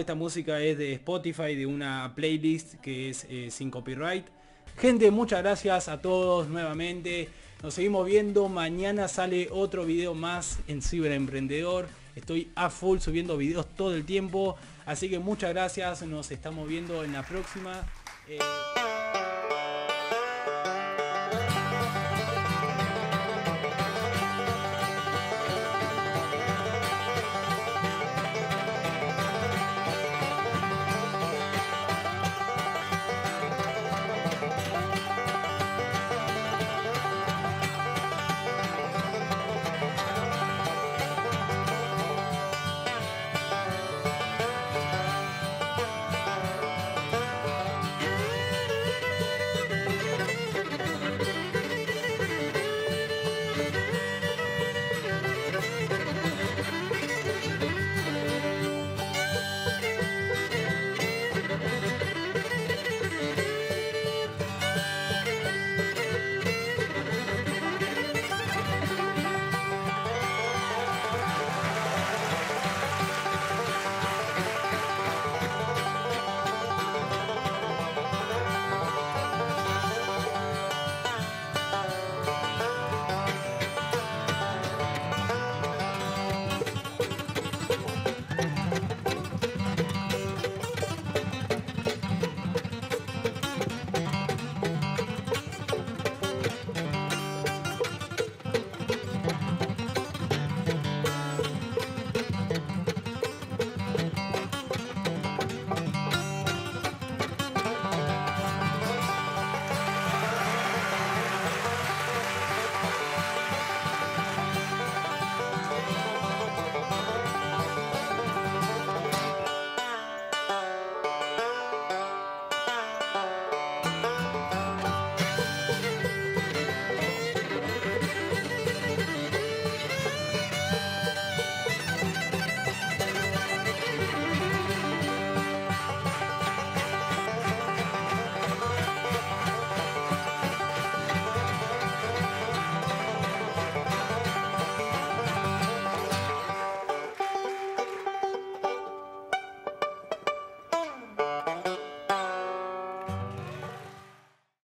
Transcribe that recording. Esta música es de Spotify, de una playlist que es sin copyright. Gente, muchas gracias a todos nuevamente. Nos seguimos viendo. Mañana sale otro video más en Cyberemprendedor. Estoy a full subiendo videos todo el tiempo. Así que muchas gracias. Nos estamos viendo en la próxima.